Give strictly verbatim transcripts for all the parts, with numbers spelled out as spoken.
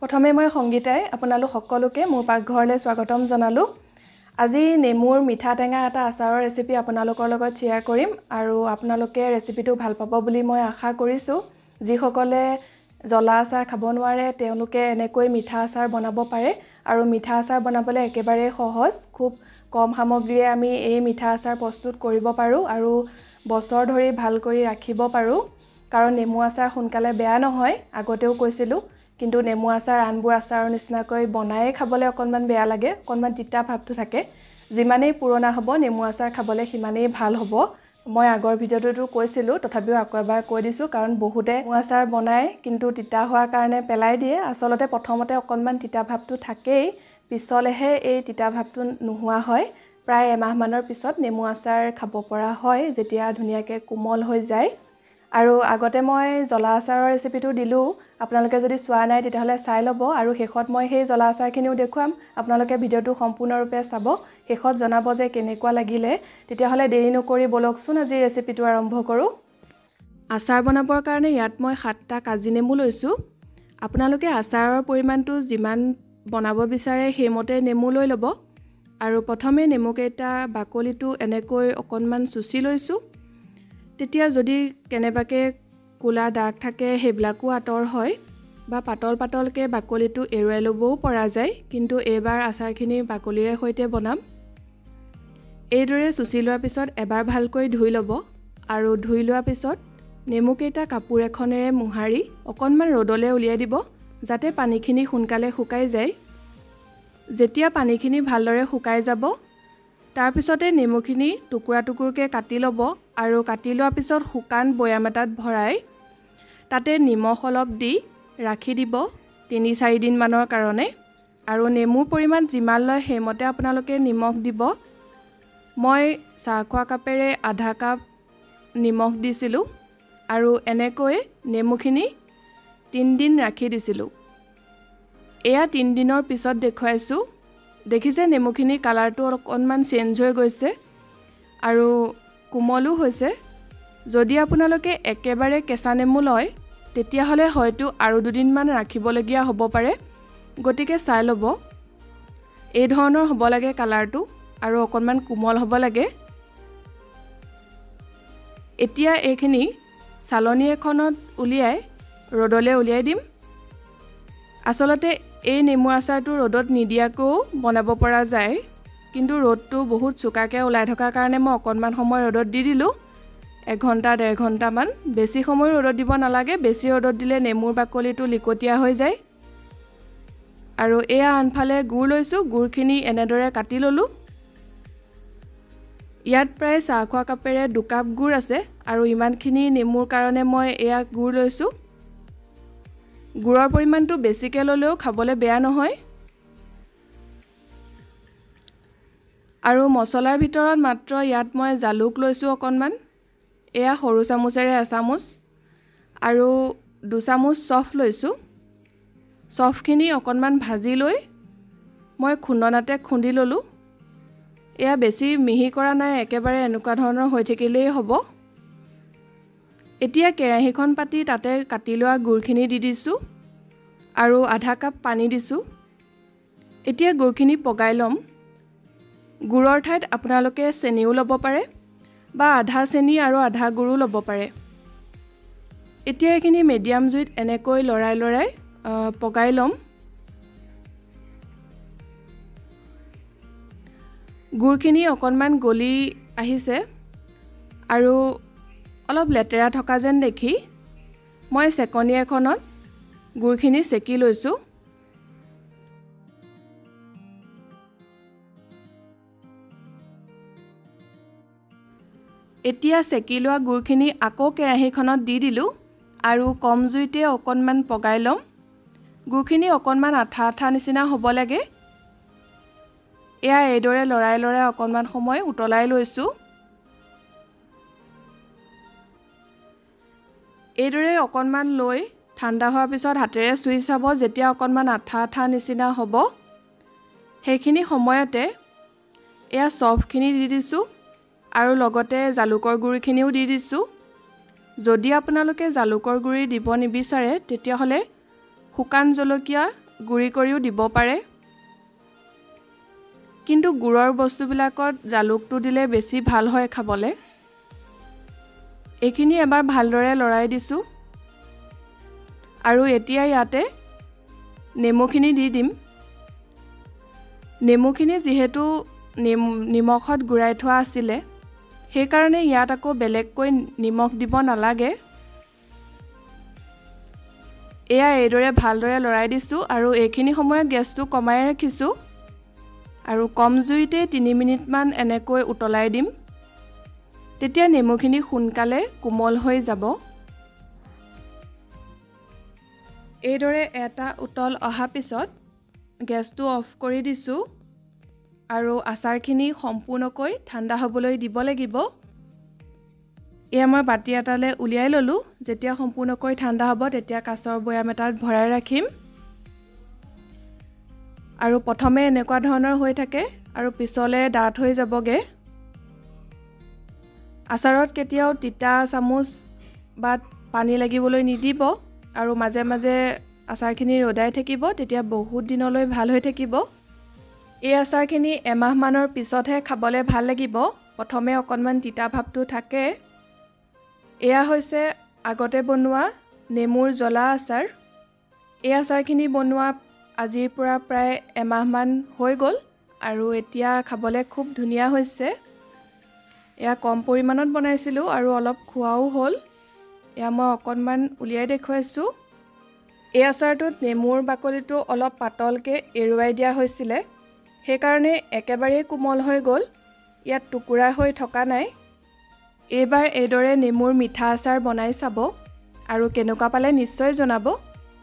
प्रथमे मैं संगीताय आपनालोक सकलोके मोर पाकघरले स्वागतम जानालो। আজি नेमुर मिठा टेंगा एटा आचारर रेसिपि आपनालोकर लगत शेयर करिम आरो आपनालोके रेसिपिटो ভাল পাব বুলি মই আশা কৰিছো। যি সকলে জলা আচাৰ খাব নোৱাৰে তেওঁলোকে এনেকৈ মিঠা আচাৰ বনাব পাৰে আৰু মিঠা আচাৰ বনাবলৈ একেবাৰে সহজ। খুব কম সামগ্ৰীৰে আমি এই মিঠা আচাৰ প্ৰস্তুত কৰিব পাৰো আৰু বছৰ ধৰি ভাল কৰি ৰাখিব পাৰো। কাৰণ নেমু আচাৰ সোনকালে বেয়া নহয়, আগতেও কৈছিলো। কিন্তু নেমু আচাৰ আনবোৰ আচাৰৰ নিচিনাকৈ বনাই খাবলৈ অকণমান বেয়া লাগে, অকণমান তিতা ভাবটো থাকে। যিমানেই পুৰণা হ'ব নেমু আচাৰ খাবলৈ সিমানেই ভাল হ'ব। মই আগৰ ভিডিঅ'টো কৈছিলো, তথাপিও আকৌ এবাৰ কৈ দিছো। কাৰণ বহুতে নেমু আচাৰ বনায় কিন্তু তিতা হোৱাৰ কাৰণে পেলাই দিয়ে। আচলতে প্ৰথমতে অকণমান তিতা ভাবটো থাকেই, পিছলেহে এই তিতা ভাবটো নোহোৱা হয়। প্ৰায় এমাহ মানৰ পিছত নেমু আচাৰ খাব পৰা হয় যেতিয়া ধুনিয়াকে কোমল হৈ যায়। আৰু আগতে মই জলা আচাৰৰ ৰেচিপিটো দিলো, আপোনালোকে যদি চোৱা নাই তেতিয়াহলে চাই ল'ব আৰু হেখত মই সেই জলা আচাৰখিনিও দেখুৱাম। আপোনালোকে ভিডিঅ'টো সম্পূৰ্ণৰূপে চাব, হেখত জনাব যে কেনেকুৱা লাগিলে। তেতিয়াহলে দেৰি নকৰি বলকচোন আজি ৰেচিপিটো আৰম্ভ কৰো। আচাৰ বনাবৰ কাৰণে ইয়াত মই সাতটা কাজি নেমু লৈছো। আপোনালোকে আচাৰৰ পৰিমাণটো যিমান বনাব বিচাৰে সেইমতে নেমু লৈ ল'ব। আৰু প্ৰথমে নেমুকেইটা বাকলিটো এনেকৈ অকণমান চুচি লৈছো। তেতিয়া যদি কেনেবাকে কোলা দাগ থাকে হেবলাকু আতৰ হয় বা পাতল পাতলকে বাকলিটো এৰুৱাই লবও পৰা যায়। কিন্তু এবাৰ আচাৰখিনি বাকলিৰে হৈতে বনাম। এইদৰে চুচি লোৱাৰ পিছত এবাৰ ভালকৈ ধুই লব আৰু ধুই লোৱাৰ পিছত নেমুকেইটা কাপোৰ এখনেৰে মোহাৰি অকণমান ৰদলৈ উলিয়াই দিব যাতে পানীখিনি সোনকালে শুকাই যায়। যেতিয়া পানীখিনি ভালদৰে শুকাই যাব তাৰ পিছতে নেমুখিনি টুকুৰা টুকুৰকে কাটি লব আৰু কাটি লোৱাৰ পিছত শুকান বয়াম এটাত ভৰাই তাতে নিমখ অলপ দি ৰাখি দিব তিনি চাৰি দিন মানৰ কাৰণে। আৰু নেমুৰ পৰিমাণ যিমান লয় সেইমতে আপোনালোকে নিমখ দিব। মই চাহ খোৱা কাপেৰে আধা কাপ নিমখ দিছিলোঁ আৰু এনেকৈ নেমুখিনি তিনি দিন ৰাখি দিছিলোঁ। এয়া তিনি দিনৰ পিছত দেখুৱাইছোঁ। দেখিছে নেমুখিনি কালাৰটো অকণমান চেঞ্জ হৈ গৈছে আৰু কোমলো হৈছে। যদি আপোনালোকে একেবাৰে কেঁচা নেমু লয় তেতিয়াহলে হয়তো আৰু দুদিনমান ৰাখিবলগীয়া হ'ব পাৰে, গতিকে চাই ল'ব। এই ধৰণৰ হ'ব লাগে কালাৰটো আৰু অকণমান কোমল হ'ব লাগে। এতিয়া এইখিনি চালনী এখনত উলিয়াই ৰ'দলৈ উলিয়াই দিম। আচলতে এই নেমু আচাৰটো ৰ'দত নিদিয়াকৈও বনাব পৰা যায়, কিন্তু ৰ'দটো বহুত চুকাকে ওলাই থকাৰ কাৰণে মই অকণমান সময় ৰ'দত দি দিলোঁ, এঘণ্টা ডেৰ ঘণ্টামান। বেছি সময় ৰ'দত দিব নালাগে, বেছি ৰ'দত দিলে নেমুৰ বাকলিটো লিকটীয়া হৈ যায়। আৰু এয়া আনফালে গুড় লৈছোঁ, গুড়খিনি এনেদৰে কাটি ললোঁ। ইয়াত প্ৰায় চাহ খোৱা কাপেৰে দুকাপ গুড় আছে আৰু ইমানখিনি নেমুৰ কাৰণে মই এয়া গুড় লৈছোঁ। গুড়ৰ পৰিমাণটো বেছিকৈ ল'লেও খাবলৈ বেয়া নহয়। আৰু মছলাৰ ভিতৰত মাত্ৰ ইয়াত মই জালুক লৈছোঁ অকণমান, এয়া সৰু চামুচেৰে এচামুচ আৰু দুচামুচ চফ লৈছোঁ। চফখিনি অকণমান ভাজি লৈ মই খুন্দনাতে খুন্দি ললোঁ। এয়া বেছি মিহি কৰা নাই, একেবাৰে এনেকুৱা ধৰণৰ হৈ থাকিলেই হ'ব। এতিয়া কেৰাহীখন পাতি তাতে কাটি লোৱা গুড়খিনি দি দিছোঁ আৰু আধা কাপ পানী দিছোঁ। এতিয়া গুড়খিনি পগাই ল'ম। গুড়ৰ ঠাইত আপোনালোকে চেনিও ল'ব পাৰে বা আধা চেনি আৰু আধা গুড়ো ল'ব পাৰে। এতিয়া এইখিনি মিডিয়াম জুইত এনেকৈ লৰাই লৰাই পগাই ল'ম। গুড়খিনি অকণমান গলি আহিছে আৰু অলপ লেতেৰা থকা যেন দেখি মই চেকনি এখনত গুড়খিনি চেকি লৈছোঁ। এতিয়া চেকি লোৱা গুড়খিনি আকৌ কেৰাহীখনত দি দিলোঁ আৰু কম জুইতে অকণমান পগাই ল'ম। গুড়খিনি অকণমান আঠা আঠা নিচিনা হ'ব লাগে। এয়া এইদৰে লৰাই লৰাই অকণমান সময় উতলাই লৈছোঁ। এইদৰে অকণমান লৈ ঠাণ্ডা হোৱাৰ পিছত হাতেৰে চুই চাব, যেতিয়া অকণমান আঠা আঠা নিচিনা হ'ব সেইখিনি সময়তে এয়া চফখিনি দি দিছোঁ আৰু লগতে জালুকৰ গুড়িখিনিও দি দিছোঁ। যদি আপোনালোকে জালুকৰ গুড়ি দিব নিবিচাৰে তেতিয়াহ'লে শুকান জলকীয়া গুড়ি কৰিও দিব পাৰে। কিন্তু গুড়ৰ বস্তুবিলাকত জালুকটো দিলে বেছি ভাল হয় খাবলে। এইখিনি এবাৰ ভালদৰে লৰাই দিছো আৰু এতিয়া ইয়াতে নেমুখিনি দি দিম। নেমুখিনি যেহেতু নিমখত গুড়াই থোৱা আছিল সেইকাৰণে ইয়াত আকৌ বেলেগকৈ নিমখ দিব নালাগে। এয়া এইদৰে ভালদৰে লৰাই দিছো আৰু এইখিনি সময়ত গেছটো কমাই ৰাখিছো আৰু কম জুইতে তিনি মিনিটমান এনেকৈ উতলাই দিম। তেতিয়া নেমুখিনি সোনকালে কোমল হৈ যাব। এইদৰে এটা উতল অহা পিছত গেছটো অফ কৰি দিছো আৰু আচাৰখিনি সম্পূৰ্ণকৈ ঠাণ্ডা হ'বলৈ দিব লাগিব। এয়া মই বাটি এটালৈ উলিয়াই ললো। যেতিয়া সম্পূৰ্ণকৈ ঠাণ্ডা হ'ব তেতিয়া কাচৰ বয়াম এটাত ভৰাই ৰাখিম। আৰু প্ৰথমে এনেকুৱা ধৰণৰ হৈ থাকে আৰু পিছলে ডাঠ হৈ যাবগে। আচাৰত কেতিয়াও তিতা চামুচ বা পানী লাগিবলৈ নিদিব আৰু মাজে মাজে আচাৰখিনি ৰদাই থাকিব, তেতিয়া বহুত দিনলৈ ভাল হৈ থাকিব। এই আচাৰখিনি এমাহমানৰ পিছতহে খাবলৈ ভাল লাগিব। প্ৰথমে অকণমান তিতা ভাৱটো থাকে। এয়া হৈছে আগতে বনোৱা নেমুৰ জ্বলা আচাৰ। এই আচাৰখিনি বনোৱা আজিৰ পৰা প্ৰায় এমাহমান হৈ গ'ল আৰু এতিয়া খাবলৈ খুব ধুনীয়া হৈছে। এয়া কম পৰিমাণত বনাইছিলোঁ আৰু অলপ খোৱাও হ'ল। এয়া মই অকণমান উলিয়াই দেখুৱাইছোঁ। এই আচাৰটোত নেমুৰ বাকলিটো অলপ পাতলকৈ এৰুৱাই দিয়া হৈছিলে, সেইকাৰণে একেবাৰেই কোমল হৈ গ'ল। ইয়াত টুকুৰা হৈ থকা নাই। এইবাৰ এইদৰে নেমুৰ মিঠা আচাৰ বনাই চাব আৰু কেনেকুৱা পালে নিশ্চয় জনাব।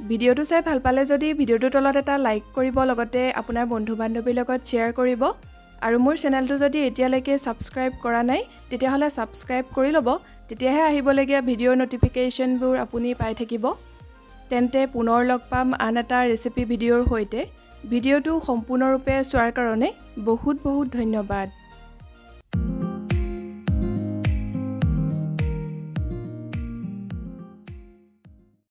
ভিডিঅ'টো চাই ভাল পালে যদি ভিডিঅ'টোৰ তলত এটা লাইক কৰিব, লগতে আপোনাৰ বন্ধু বান্ধৱীৰ লগত শ্বেয়াৰ কৰিব আৰু মোৰ চেনেলটো যদি এতিয়ালৈকে ছাবস্ক্ৰাইব কৰা নাই তেতিয়াহ'লে ছাবস্ক্ৰাইব কৰি ল'ব। তেতিয়াহে আহিবলগীয়া ভিডিঅ'ৰ ন'টিফিকেশ্যনবোৰ আপুনি পাই থাকিব। তেন্তে পুনৰ লগ পাম আন এটা ৰেচিপি ভিডিঅ'ৰ সৈতে। ভিডিঅ'টো সম্পূৰ্ণৰূপে চোৱাৰ কাৰণে বহুত বহুত ধন্যবাদ।